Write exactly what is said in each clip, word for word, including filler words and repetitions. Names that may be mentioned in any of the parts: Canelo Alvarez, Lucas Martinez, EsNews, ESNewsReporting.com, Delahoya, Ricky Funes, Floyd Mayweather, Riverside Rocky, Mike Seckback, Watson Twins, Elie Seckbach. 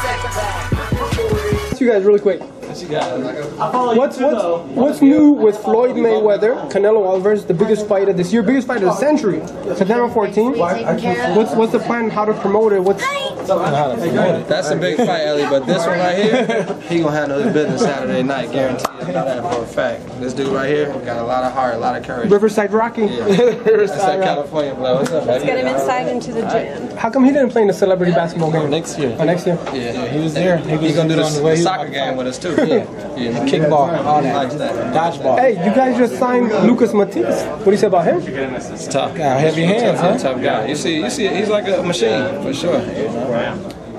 Seckback. You guys, really quick. What's, what's, what's new with Floyd Mayweather, Canelo Alvarez, the biggest fight of this year, biggest fight of the century, September fourteenth? What's, what's the plan, how to promote it? What's That's a big fight, Elie, but this one right here, he gonna handle his business Saturday night, guaranteed. I know that for a fact. This dude right here got a lot of heart, a lot of courage. Riverside Rocky. Yeah. Riverside That's that California blow. What's up, Let's get him inside into the gym. How come he didn't play in the celebrity basketball game? Next year. Oh, next year? Yeah, yeah, he was there. He was gonna do the, the, the soccer game with us too. Yeah, yeah. Kickball, all that, dodgeball. Hey, you guys just signed Lucas Martinez. What do you say about him? It's tough guy, heavy hands, huh? Tough guy. You see, you see, he's like a machine for sure.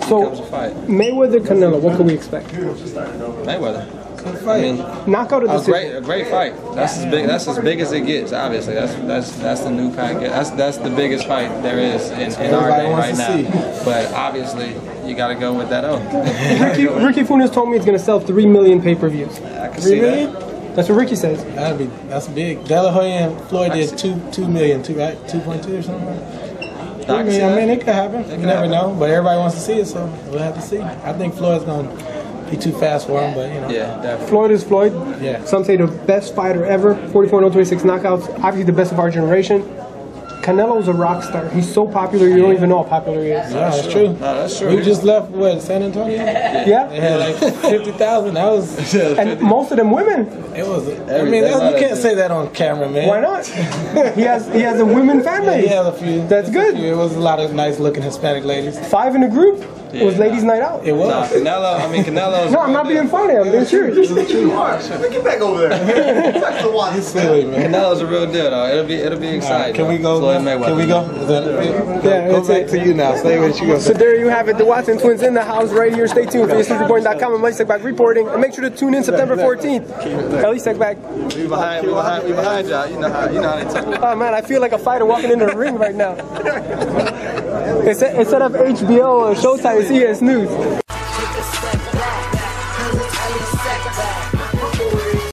So, Mayweather Canelo, what can we expect? Mayweather, good fight. I mean, knockout of the season. A great fight. That's as big. That's as big as it gets. Obviously, that's that's that's the new package. That's that's the biggest fight there is in, in our day right now. But obviously, you got to go with that O. Ricky, Ricky Funes told me it's going to sell three million pay-per-views. I can see that. That's what Ricky says. That'd be that's big. Delahoya and Floyd did two two million, two right, two point two or something. Like that. I mean, I mean, it could happen. It you could never happen. know, but everybody wants to see it, so we'll have to see. I think Floyd's going to be too fast for him, but you know. Yeah, definitely. Floyd is Floyd. Yeah. Some say the best fighter ever. forty-four and oh, twenty-six knockouts. Obviously, the best of our generation. Canelo's a rock star. He's so popular, you don't even know how popular he is. No, that's true. No, that's true. We just left, what, San Antonio? Yeah. yeah. They had like fifty thousand. That was... And most of them women. It was... I mean, that, you can't say that on camera, man. Why not? he has he has a women fan base. Yeah, he has a few. That's good. Few. It was a lot of nice-looking Hispanic ladies. Five in a group. Yeah. It was ladies' night out. It was. Nah, Canelo, I mean, Canelo's... no, I'm not being funny. I'm being serious. You are. Get back over there. Get back to the water. He's silly, man. Canelo's a real deal, though. It'll be, it'll be exciting. Can we go... Can we go? That, yeah, go back it. to you now. Stay with you. So there you have it. The Watson Twins in the house right here. Stay tuned for E S News Reporting dot com. I'm Mike Seckback reporting. And make sure to tune in September fourteenth. Elie Seckbach. We behind, we behind, we behind y'all. You know how, you know how they talk. Oh man, I feel like a fighter walking into the ring right now. Instead, instead of H B O or Showtime, it's E S News.